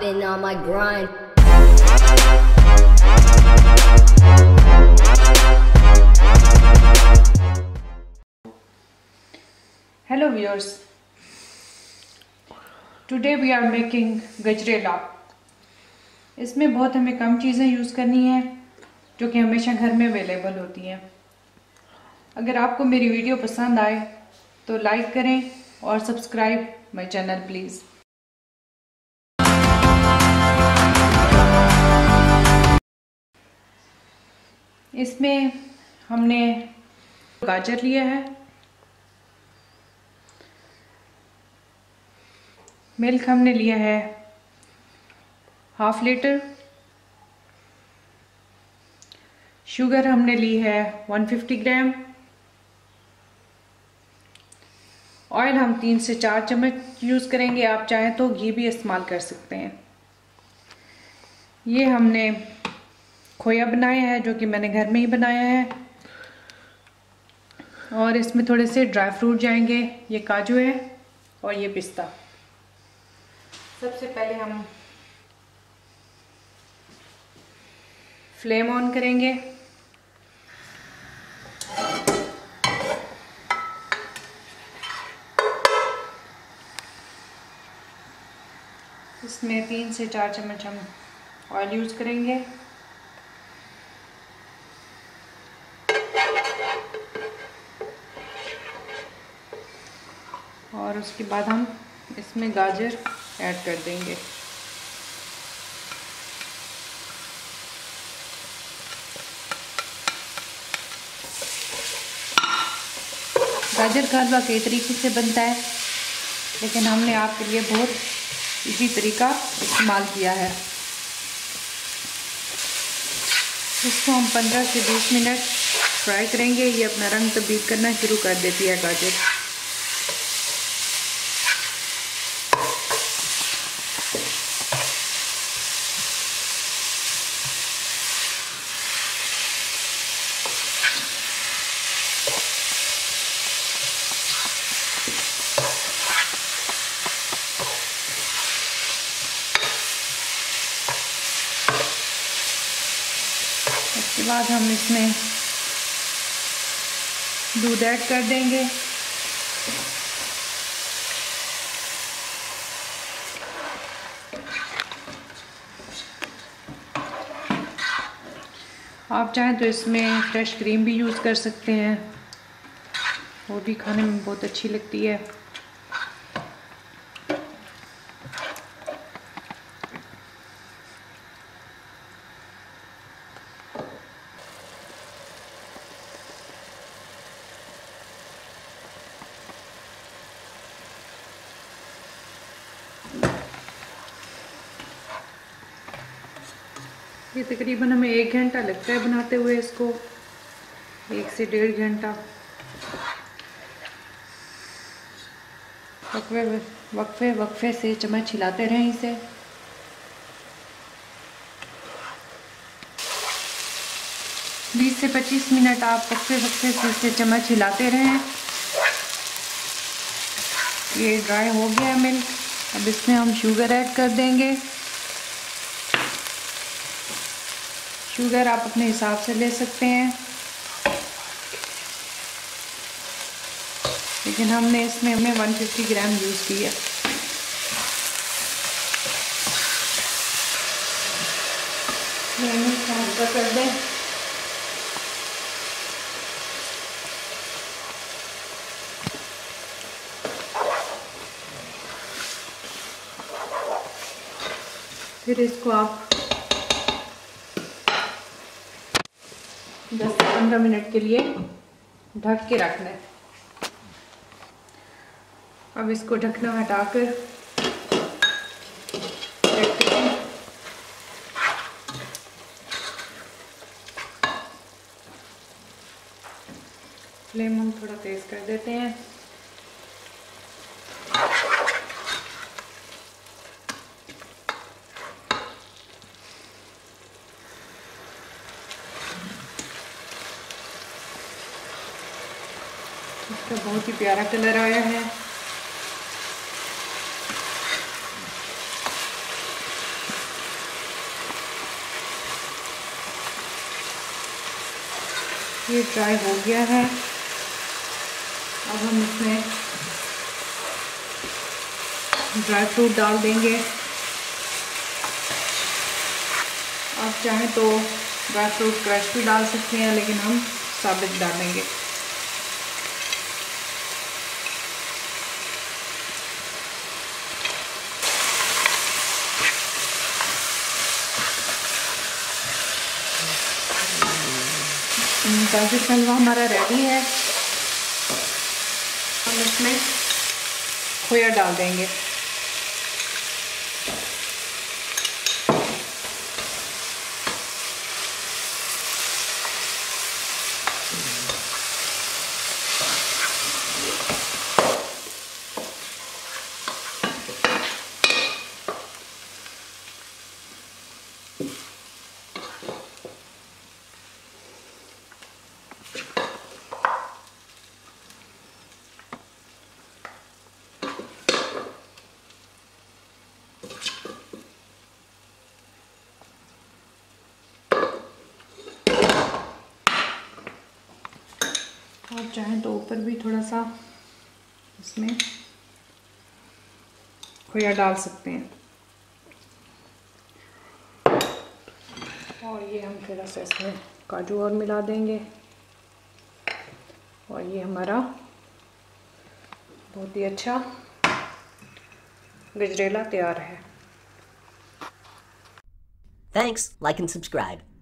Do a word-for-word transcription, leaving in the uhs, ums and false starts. I've been on my grind. Hello viewers, today we are making gajarela. इसमें बहुत हमें कम चीज़ें यूज़ करनी हैं जो कि हमेशा घर में अवेलेबल होती हैं. अगर आपको मेरी वीडियो पसंद आए तो लाइक करें और सब्सक्राइब माय चैनल प्लीज़. इसमें हमने गाजर लिया है, मिल्क हमने लिया है हाफ लीटर, शुगर हमने ली है एक सौ पचास ग्राम, ऑयल हम तीन से चार चम्मच यूज़ करेंगे. आप चाहें तो घी भी इस्तेमाल कर सकते हैं. ये हमने खोया बनाया है जो कि मैंने घर में ही बनाया है, और इसमें थोड़े से ड्राई फ्रूट जाएंगे. ये काजू है और ये पिस्ता. सबसे पहले हम फ्लेम ऑन करेंगे. इसमें तीन से चार चम्मच हम ऑयल यूज़ करेंगे. और उसके बाद हम इसमें गाजर ऐड कर देंगे. गाजर का हलवा कई तरीके से बनता है, लेकिन हमने आपके लिए बहुत इजी तरीका इस्तेमाल किया है. इसको हम पंद्रह से बीस मिनट फ्राई करेंगे. ये अपना रंग तब्दील करना शुरू कर देती है गाजर. इसके बाद हम इसमें दूध ऐड कर देंगे. आप चाहें तो इसमें फ्रेश क्रीम भी यूज़ कर सकते हैं, वो भी खाने में बहुत अच्छी लगती है. ये तकरीबन हमें एक घंटा लगता है बनाते हुए इसको, एक से डेढ़ घंटा. वक्फे वक्फे वक्फे से चम्मच हिलाते रहें इसे. बीस से पच्चीस मिनट आप वक्फे वक्फे से इसे चम्मच हिलाते रहें. ये ड्राई हो गया है मिल्क. अब इसमें हम शुगर ऐड कर देंगे. शुगर आप अपने हिसाब से ले सकते हैं, लेकिन हमने इसमें हमने एक सौ पचास ग्राम यूज़ किया. हल्का कर दें. फिर इसको आप दस से पंद्रह मिनट के लिए ढक के रखना है. अब इसको ढकना हटाकर चेक करें. फ्लेम हम थोड़ा तेज कर देते हैं. इसका बहुत ही प्यारा कलर आया है. ये ड्राई हो गया है। अब हम इसमें ड्राई फ्रूट डाल देंगे। आप चाहें तो ड्राई फ्रूट क्रश भी डाल सकते हैं, लेकिन हम साबित डालेंगे। गाजर का हलवा हमारा रेडी है। हम इसमें खोया डाल देंगे। आप चाहें तो ऊपर भी थोड़ा सा इसमें खोया डाल सकते हैं, और ये हम थोड़ा सा इसमें काजू और मिला देंगे। और ये हमारा बहुत ही अच्छा गजरेला तैयार है। Thanks, like and subscribe.